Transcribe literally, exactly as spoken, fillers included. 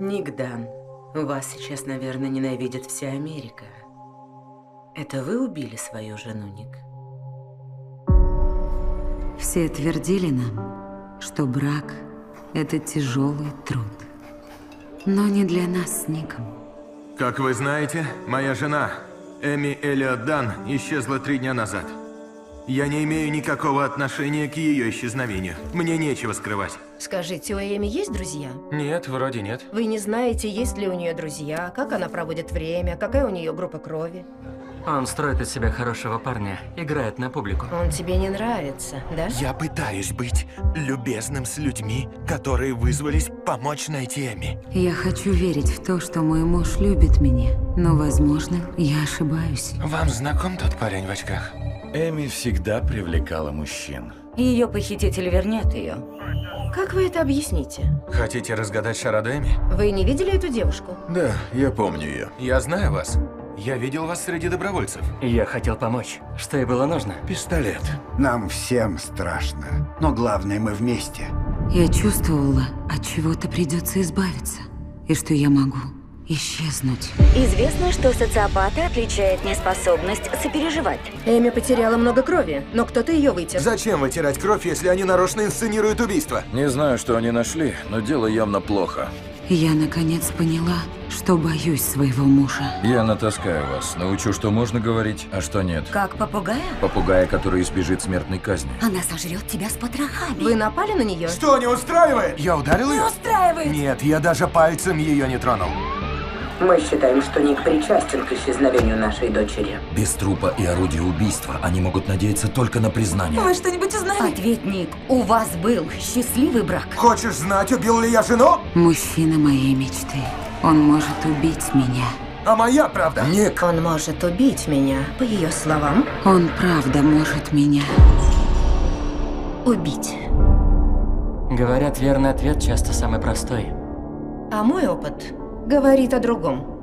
Ник Дан, вас сейчас, наверное, ненавидит вся Америка. Это вы убили свою жену, Ник? Все твердили нам, что брак – это тяжелый труд. Но не для нас с Ником. Как вы знаете, моя жена, Эми Элиот Дан, исчезла три дня назад. Я не имею никакого отношения к ее исчезновению. Мне нечего скрывать. Скажите, у Эми есть друзья? Нет, вроде нет. Вы не знаете, есть ли у нее друзья, как она проводит время, какая у нее группа крови? Он строит из себя хорошего парня, играет на публику. Он тебе не нравится, да? Я пытаюсь быть любезным с людьми, которые вызвались помочь найти Эми. Я хочу верить в то, что мой муж любит меня, но, возможно, я ошибаюсь. Вам знаком тот парень в очках? Эми всегда привлекала мужчин. Ее похититель вернет ее. Как вы это объясните? Хотите разгадать шараду Эми? Вы не видели эту девушку? Да, я помню ее. Я знаю вас. Я видел вас среди добровольцев. Я хотел помочь. Что ей было нужно? Пистолет. Нам всем страшно. Но главное, мы вместе. Я чувствовала, от чего-то придется избавиться. И что я могу исчезнуть. Известно, что социопата отличает неспособность сопереживать. Эми потеряла много крови, но кто-то ее вытер. Зачем вытирать кровь, если они нарочно инсценируют убийство? Не знаю, что они нашли, но дело явно плохо. Я, наконец, поняла, что боюсь своего мужа. Я натаскаю вас, научу, что можно говорить, а что нет. Как попугая? Попугая, который избежит смертной казни. Она сожрет тебя с потрохами. Вы напали на нее? Что, не устраивает? Я ударил ее? Не устраивает! Нет, я даже пальцем ее не тронул. Мы считаем, что Ник причастен к исчезновению нашей дочери. Без трупа и орудия убийства они могут надеяться только на признание. Вы что-нибудь узнали? Ответь, Ник, у вас был счастливый брак. Хочешь знать, убил ли я жену? Мужчина моей мечты. Он может убить меня. А моя правда? Ник. Он может убить меня, по ее словам. Он правда может меня убить. Говорят, верный ответ часто самый простой. А мой опыт говорит о другом.